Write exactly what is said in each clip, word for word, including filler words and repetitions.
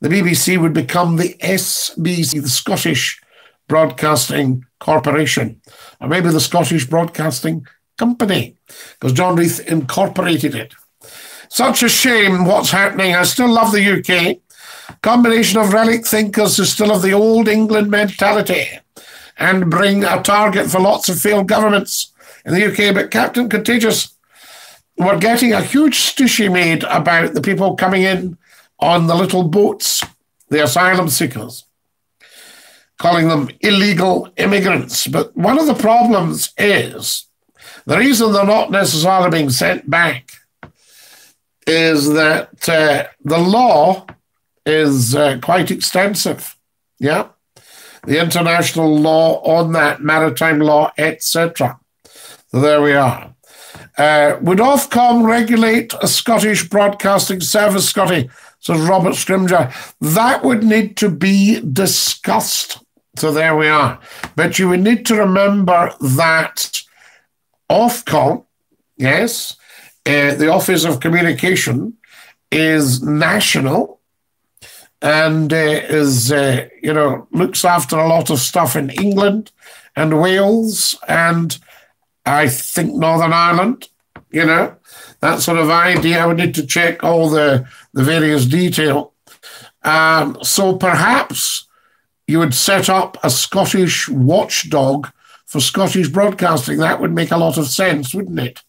The B B C would become the S B C, the Scottish Broadcasting Corporation, or maybe the Scottish Broadcasting Company, because John Reith incorporated it. Such a shame what's happening. I still love the U K. Combination of relic thinkers is still of the old England mentality and bring a target for lots of failed governments in the U K. But Captain Contagious, we're getting a huge stishy made about the people coming in on the little boats, the asylum seekers, calling them illegal immigrants. But one of the problems is the reason they're not necessarily being sent back is that uh, the law is uh, quite extensive, yeah? The international law on that, maritime law, et cetera. So there we are. Uh, would Ofcom regulate a Scottish broadcasting service, Scotty? Says Robert Scrimgeour. That would need to be discussed. So there we are. But you would need to remember that Ofcom, yes, uh, the Office of Communication, is national and uh, is, uh, you know, looks after a lot of stuff in England and Wales and I think Northern Ireland, you know, that sort of idea. I would need to check all the, the various detail. Um, so perhaps you would set up a Scottish watchdog for Scottish broadcasting. That would make a lot of sense, wouldn't it?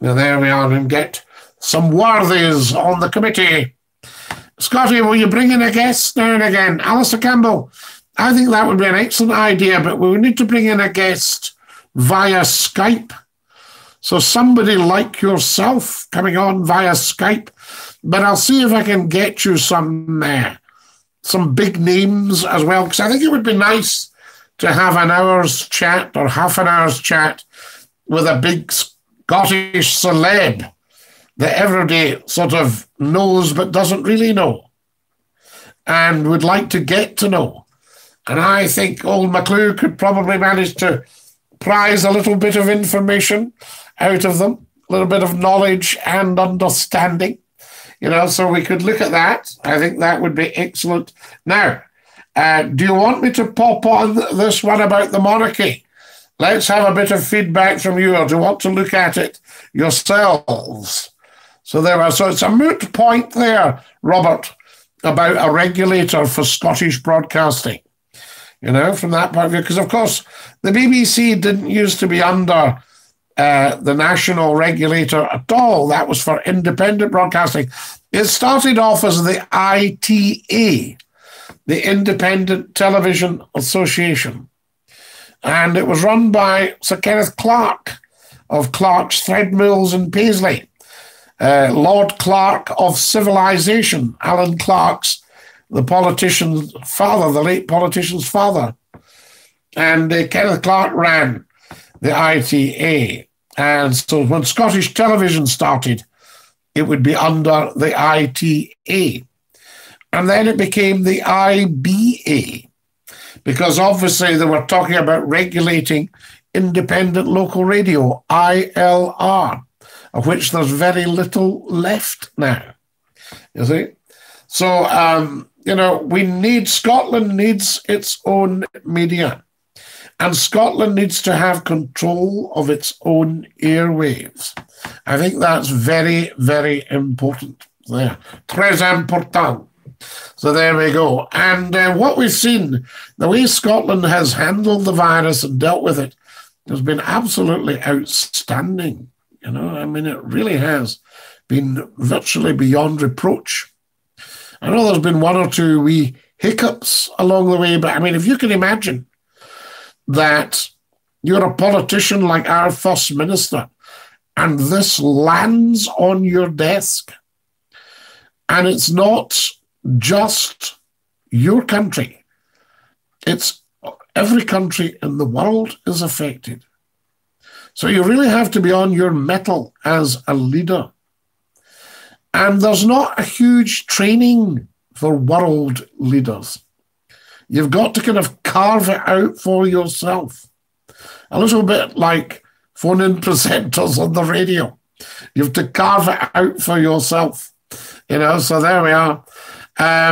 Now, there we are, and get some worthies on the committee. Scotty, will you bring in a guest now and again? Alistair Campbell, I think that would be an excellent idea, but we would need to bring in a guest via Skype. So somebody like yourself coming on via Skype, but I'll see if I can get you some uh, some big names as well, because I think it would be nice to have an hour's chat or half an hour's chat with a big Scottish celeb that everybody sort of knows but doesn't really know and would like to get to know. And I think old McClue could probably manage to prize a little bit of information out of them, a little bit of knowledge and understanding, you know, so we could look at that. I think that would be excellent. Now, uh, do you want me to pop on this one about the monarchy? Let's have a bit of feedback from you, or do you want to look at it yourselves? So there are, so it's a moot point there, Robert, about a regulator for Scottish broadcasting. You know, from that point of view, because, of course, the B B C didn't used to be under uh, the national regulator at all. That was for independent broadcasting. It started off as the I T A, the Independent Television Association. And it was run by Sir Kenneth Clark of Clark's Threadmills in Paisley, uh, Lord Clark of Civilization, Alan Clark's, the politician's father, the late politician's father. And uh, Kenneth Clark ran the I T A. And so when Scottish television started, it would be under the I T A. And then it became the I B A, because obviously they were talking about regulating independent local radio, I L R, of which there's very little left now, you see? So, um, you know, we need, Scotland needs its own media, and Scotland needs to have control of its own airwaves. I think that's very, very important there. Très important. So there we go. And uh, what we've seen, the way Scotland has handled the virus and dealt with it, has been absolutely outstanding. You know, I mean, it really has been virtually beyond reproach. I know there's been one or two wee hiccups along the way, but I mean, if you can imagine that you're a politician like our First Minister and this lands on your desk and it's not just your country, it's every country in the world is affected. So you really have to be on your mettle as a leader. And there's not a huge training for world leaders. You've got to kind of carve it out for yourself. A little bit like phone-in presenters on the radio. You have to carve it out for yourself. You know, so there we are. Um,